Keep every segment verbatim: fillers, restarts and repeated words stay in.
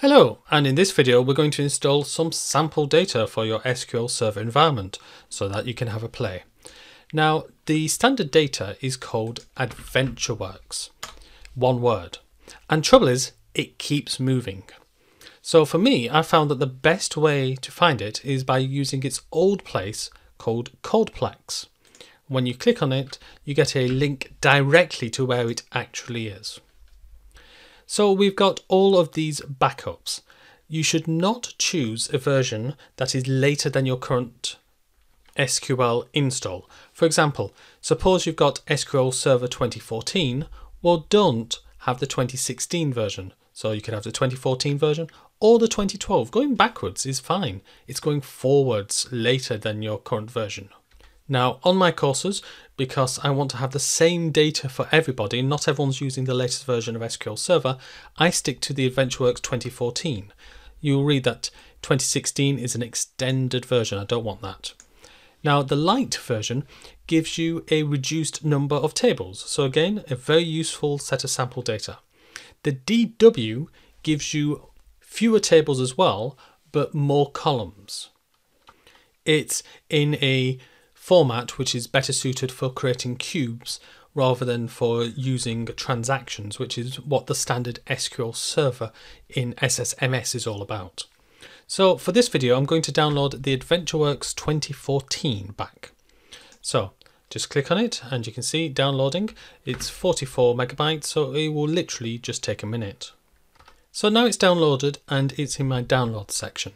Hello, and in this video we're going to install some sample data for your S Q L Server environment so that you can have a play. Now, the standard data is called AdventureWorks, one word, and trouble is it keeps moving. So for me, I found that the best way to find it is by using its old place called CodePlex. When you click on it, you get a link directly to where it actually is. So we've got all of these backups. You should not choose a version that is later than your current S Q L install. For example, suppose you've got S Q L Server twenty fourteen, well, don't have the twenty sixteen version. So you could have the twenty fourteen version or the twenty twelve. Going backwards is fine. It's going forwards later than your current version. Now, on my courses, because I want to have the same data for everybody, not everyone's using the latest version of S Q L Server, I stick to the AdventureWorks twenty fourteen. You'll read that twenty sixteen is an extended version. I don't want that. Now, the light version gives you a reduced number of tables. So again, a very useful set of sample data. The D W gives you fewer tables as well, but more columns. It's in a format which is better suited for creating cubes rather than for using transactions, which is what the standard S Q L Server in S S M S is all about. So for this video, I'm going to download the AdventureWorks twenty fourteen back. So just click on it and you can see downloading. It's forty-four megabytes, so it will literally just take a minute. So now it's downloaded and it's in my download section.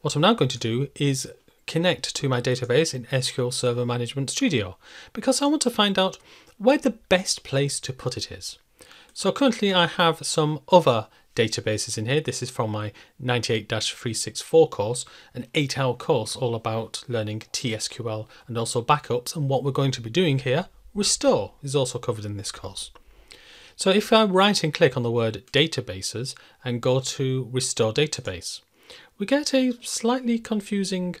What I'm now going to do is connect to my database in S Q L Server Management Studio, because I want to find out where the best place to put it is. So currently I have some other databases in here. This is from my ninety-eight three sixty-four course, an eight hour course all about learning T S Q L and also backups, and what we're going to be doing here, restore, is also covered in this course. So if I right and click on the word databases and go to restore database, we get a slightly confusing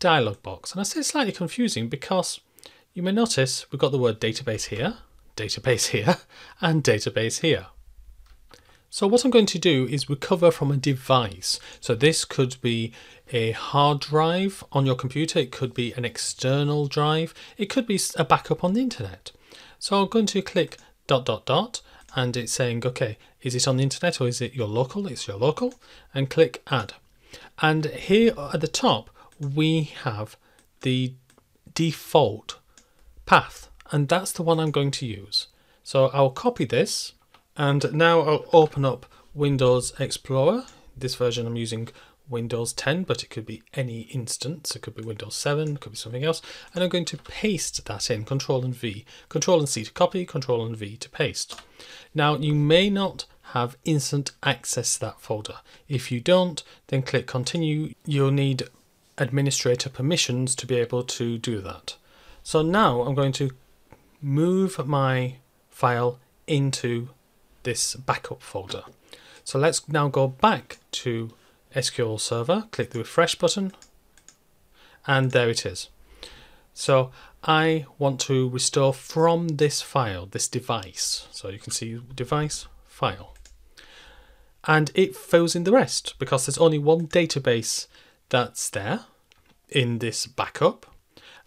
dialog box. And I say slightly confusing because you may notice we've got the word database here, database here, and database here. So what I'm going to do is recover from a device. So this could be a hard drive on your computer, it could be an external drive, it could be a backup on the internet. So I'm going to click dot dot dot and it's saying, okay, is it on the internet or is it your local? It's your local, and click add. And here at the top we have the default path, and that's the one I'm going to use. So I'll copy this, and now I'll open up Windows Explorer. This version I'm using Windows ten, but it could be any instance. It could be Windows seven, it could be something else. And I'm going to paste that in, Control and V, Control and C to copy, Control and V to paste. Now, you may not have instant access to that folder. If you don't, then click continue. You'll need administrator permissions to be able to do that. So now I'm going to move my file into this backup folder. So let's now go back to S Q L Server, click the refresh button, and there it is. So I want to restore from this file, this device. So you can see device, file, and it fills in the rest because there's only one database that's there in this backup,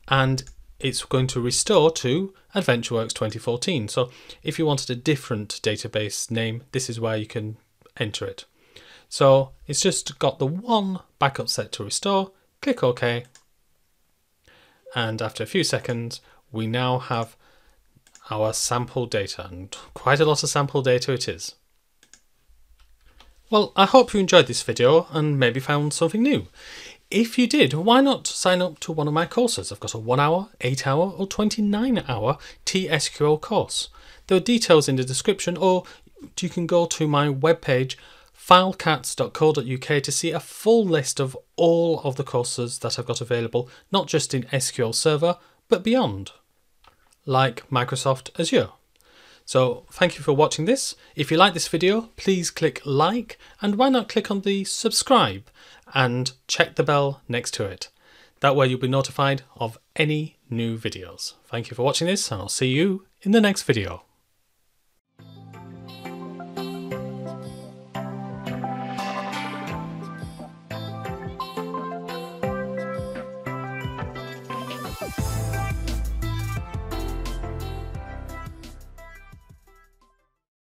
and it's going to restore to AdventureWorks twenty fourteen. So if you wanted a different database name, this is where you can enter it. So it's just got the one backup set to restore, click OK. And after a few seconds, we now have our sample data, and quite a lot of sample data it is. Well, I hope you enjoyed this video and maybe found something new. If you did, why not sign up to one of my courses? I've got a one hour, eight hour or twenty-nine hour T S Q L course. There are details in the description, or you can go to my webpage filecats dot co dot U K to see a full list of all of the courses that I've got available, not just in S Q L Server, but beyond, like Microsoft Azure. So thank you for watching this. If you like this video, please click like, and why not click on the subscribe and check the bell next to it. That way you'll be notified of any new videos. Thank you for watching this, and I'll see you in the next video.